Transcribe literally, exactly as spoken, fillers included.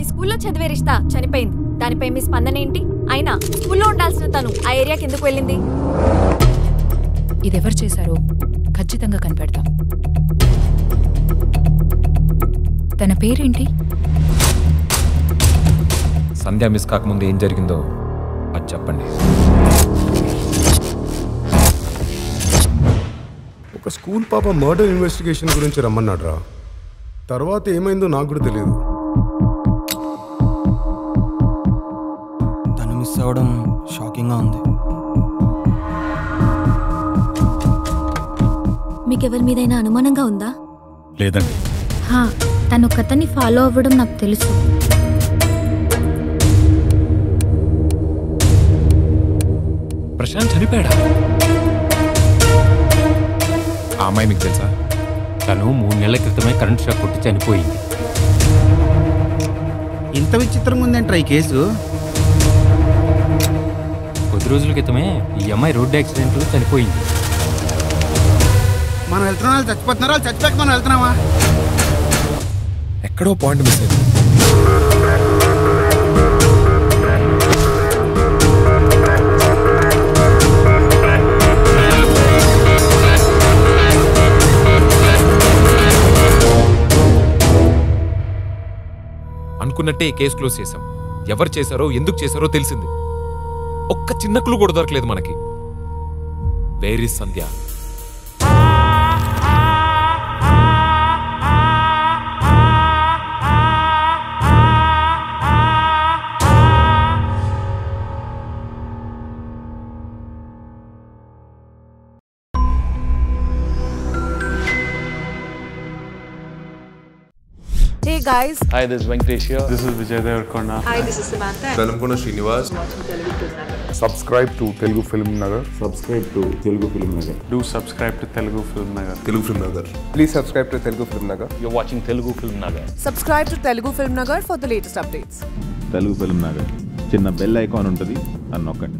మీ స్కూల్లో చదివే రిష్తా చనిపోయింది. దానిపై మీ స్పందన ఏంటి? అయినా స్కూల్లో ఉండాల్సిన తను ఆ ఏరియాకి ఎందుకు వెళ్ళింది? ఇదెవరు చేశారో ఖచ్చితంగా కనిపెడతాం. తన పేరేంటి? సంధ్య మిస్ కాకముందు ఏం జరిగిందో అది చెప్పండి. ఒక స్కూల్ పాప మర్డర్ ఇన్వెస్టిగేషన్ గురించి రమ్మన్నాడు రా. తర్వాత ఏమైందో నాకు కూడా తెలియదు. తను మిస్ అవడం షాకింగ్గా ఉంది. మీకెవరి మీదైనా అనుమానంగా ఉందా? లేదండి. తను కథని ఫాలో అవ్వడం నాకు తెలుసు. ప్రశాంత్ చనిపోయాడా? ఆ అమ్మాయి మీకు తెలుసా? తను మూడు నెలల క్రితమే కరెంట్ షాక్ కొట్టి చనిపోయింది. ఇంత విచిత్రంగా ఉందంటారా ఈ కేసు? కొద్ది రోజుల క్రితమే ఈ అమ్మాయి రోడ్డు యాక్సిడెంట్లో చనిపోయింది. మనం వెళ్తున్నా వాళ్ళు చచ్చిపోతున్నారా? వాళ్ళు చచ్చిపోక మనం వెళ్తున్నామా? ఎక్కడో పాయింట్ మిస్ అయింది. అనుకున్నట్టే కేసు క్లోజ్ చేశాం. ఎవరు చేశారో ఎందుకు చేశారో తెలిసింది. ఒక్క చిన్న క్లూ కూడా దొరకలేదు మనకి. Where is Sandhya? Hey guys. Hi, this is Venkatesh here. This is Vijay Dhevar Konna. Hi, this is Samantha. Velam Kona Srinivas. Subscribe to Telugu Film Nagar. Subscribe to Telugu Film Nagar. Do subscribe to Telugu Film Nagar. Telugu Film Nagar. Please subscribe to Telugu Film Nagar. You're watching Telugu Film Nagar. Subscribe to Telugu Film Nagar for the latest updates. Telugu Film Nagar. చిన్న bell icon ఉంటది అన్నొక్కండి.